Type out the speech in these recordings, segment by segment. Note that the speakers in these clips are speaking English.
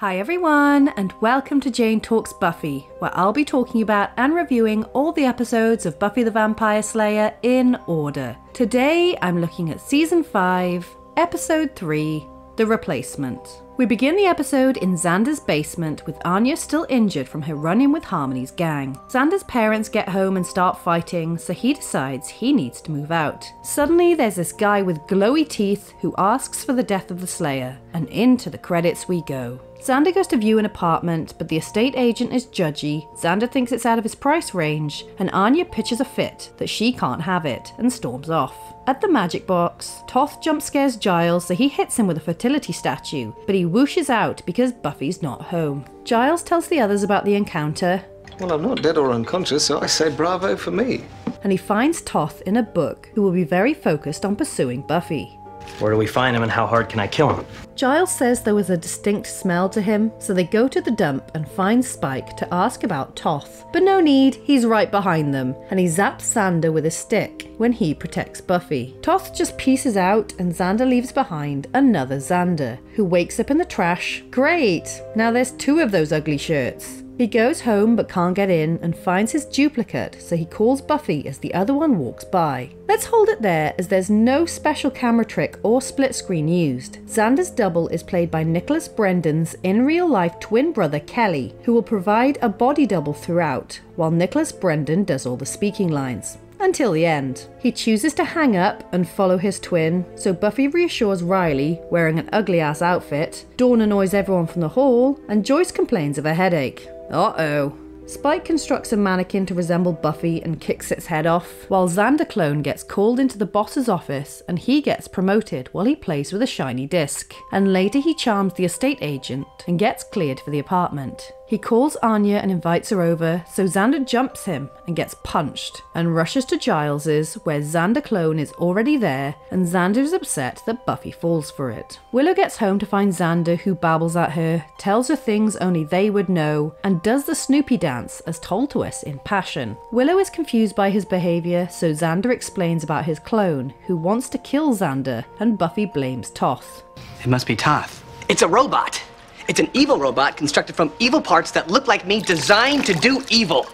Hi everyone, and welcome to Jane Talks Buffy, where I'll be talking about and reviewing all the episodes of Buffy the Vampire Slayer in order. Today I'm looking at Season 5, Episode 3, The Replacement. We begin the episode in Xander's basement with Anya still injured from her run-in with Harmony's gang. Xander's parents get home and start fighting, so he decides he needs to move out. Suddenly there's this guy with glowy teeth who asks for the death of the Slayer, and into the credits we go. Xander goes to view an apartment, but the estate agent is judgy. Xander thinks it's out of his price range, and Anya pitches a fit that she can't have it and storms off. At the magic box, Toth jump scares Giles, so he hits him with a fertility statue, but he whooshes out because Buffy's not home. Giles tells the others about the encounter. Well, I'm not dead or unconscious, so I say bravo for me. And he finds Toth in a book, who will be very focused on pursuing Buffy. Where do we find him and how hard can I kill him? Giles says there was a distinct smell to him, so they go to the dump and find Spike to ask about Toth. But no need, he's right behind them, and he zaps Xander with a stick when he protects Buffy. Toth just pieces out and Xander leaves behind another Xander, who wakes up in the trash. Great! Now there's two of those ugly shirts. He goes home but can't get in and finds his duplicate, so he calls Buffy as the other one walks by. Let's hold it there as there's no special camera trick or split screen used. Xander's double is played by Nicholas Brendan's in real life twin brother Kelly, who will provide a body double throughout, while Nicholas Brendan does all the speaking lines. Until the end. He chooses to hang up and follow his twin, so Buffy reassures Riley, wearing an ugly ass outfit, Dawn annoys everyone from the hall, and Joyce complains of a headache. Uh-oh. Spike constructs a mannequin to resemble Buffy and kicks its head off, while Xander Clone gets called into the boss's office and he gets promoted while he plays with a shiny disc. And later he charms the estate agent and gets cleared for the apartment. He calls Anya and invites her over, so Xander jumps him and gets punched and rushes to Giles's, where Xander Clone is already there and Xander is upset that Buffy falls for it. Willow gets home to find Xander, who babbles at her, tells her things only they would know, and does the Snoopy dance as told to us in Passion. Willow is confused by his behaviour, so Xander explains about his clone, who wants to kill Xander, and Buffy blames Toth. It must be Toth. It's a robot! It's an evil robot constructed from evil parts that look like me, designed to do evil.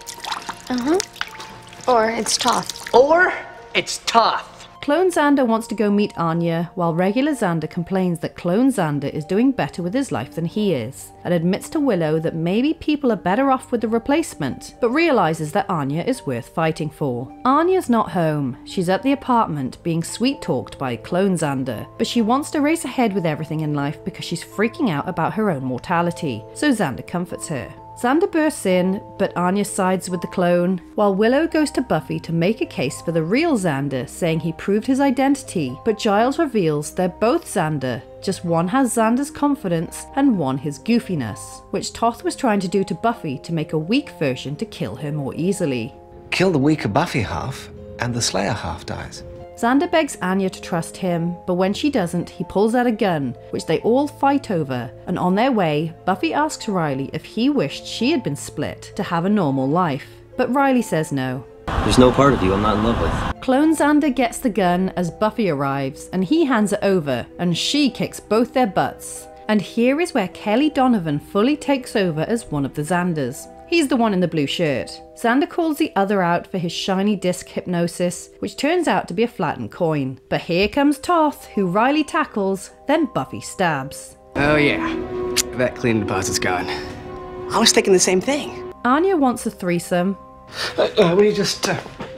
Or it's Toth. Or it's Toth. Clone Xander wants to go meet Anya, while regular Xander complains that Clone Xander is doing better with his life than he is, and admits to Willow that maybe people are better off with the replacement, but realises that Anya is worth fighting for. Anya's not home, she's at the apartment being sweet-talked by Clone Xander, but she wants to race ahead with everything in life because she's freaking out about her own mortality, so Xander comforts her. Xander bursts in, but Anya sides with the clone, while Willow goes to Buffy to make a case for the real Xander, saying he proved his identity, but Giles reveals they're both Xander, just one has Xander's confidence and one his goofiness, which Toth was trying to do to Buffy to make a weak version to kill her more easily. Kill the weaker Buffy half, and the Slayer half dies. Xander begs Anya to trust him, but when she doesn't, he pulls out a gun, which they all fight over, and on their way, Buffy asks Riley if he wished she had been split to have a normal life, but Riley says no. There's no part of you I'm not in love with. Clone Xander gets the gun as Buffy arrives, and he hands it over, and she kicks both their butts. And here is where Kelly Donovan fully takes over as one of the Xanders. He's the one in the blue shirt. Xander calls the other out for his shiny disc hypnosis, which turns out to be a flattened coin. But here comes Toth, who Riley tackles, then Buffy stabs. Oh yeah, that cleaning deposit's gone. I was thinking the same thing. Anya wants a threesome. We just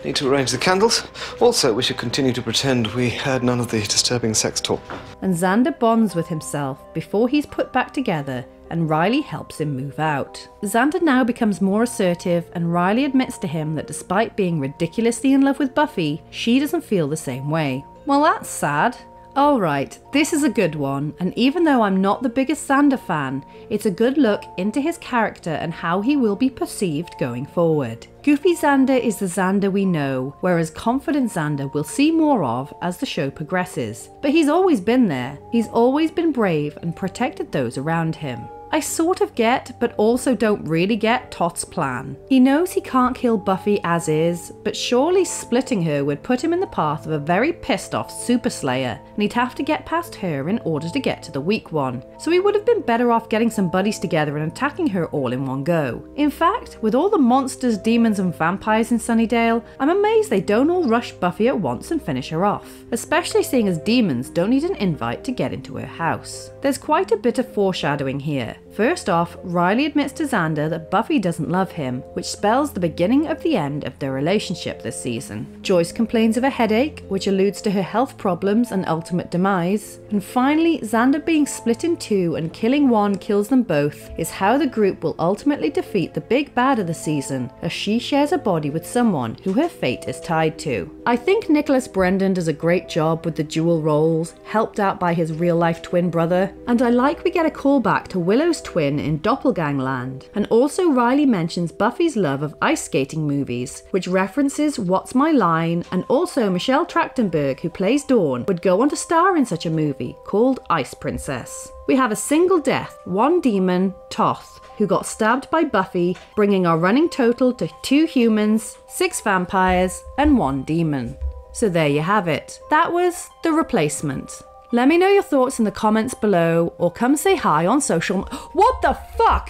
need to arrange the candles. Also, we should continue to pretend we heard none of the disturbing sex talk. And Xander bonds with himself before he's put back together, and Riley helps him move out. Xander now becomes more assertive, and Riley admits to him that despite being ridiculously in love with Buffy, she doesn't feel the same way. Well, that's sad. Alright, this is a good one, and even though I'm not the biggest Xander fan, it's a good look into his character and how he will be perceived going forward. Goofy Xander is the Xander we know, whereas confident Xander we'll see more of as the show progresses. But he's always been there, he's always been brave and protected those around him. I sort of get, but also don't really get, Toth's plan. He knows he can't kill Buffy as is, but surely splitting her would put him in the path of a very pissed off Super Slayer, and he'd have to get past her in order to get to the weak one. So he would have been better off getting some buddies together and attacking her all in one go. In fact, with all the monsters, demons and vampires in Sunnydale, I'm amazed they don't all rush Buffy at once and finish her off, especially seeing as demons don't need an invite to get into her house. There's quite a bit of foreshadowing here. First off, Riley admits to Xander that Buffy doesn't love him, which spells the beginning of the end of their relationship this season. Joyce complains of a headache, which alludes to her health problems and ultimate demise. And finally, Xander being split in two and killing one kills them both is how the group will ultimately defeat the big bad of the season, as she shares a body with someone who her fate is tied to. I think Nicholas Brendan does a great job with the dual roles, helped out by his real-life twin brother, and I like we get a callback to Willow's twin in Doppelgangland, and also Riley mentions Buffy's love of ice skating movies, which references What's My Line, and also Michelle Trachtenberg, who plays Dawn, would go on to star in such a movie called Ice Princess. We have a single death, one demon, Toth, who got stabbed by Buffy, bringing our running total to 2 humans, 6 vampires, and 1 demon. So there you have it. That was The Replacement. Let me know your thoughts in the comments below, or come say hi on social. What the fuck?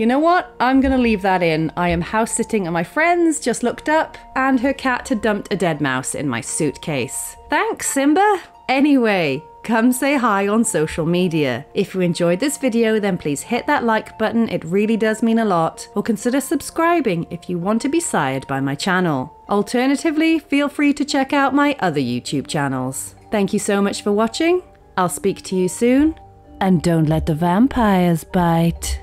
You know what? I'm gonna leave that in. I am house sitting and my friends just looked up and her cat had dumped a dead mouse in my suitcase. Thanks, Simba. Anyway, come say hi on social media. If you enjoyed this video, then please hit that like button. It really does mean a lot. Or consider subscribing if you want to be sired by my channel. Alternatively, feel free to check out my other YouTube channels. Thank you so much for watching. I'll speak to you soon. And don't let the vampires bite.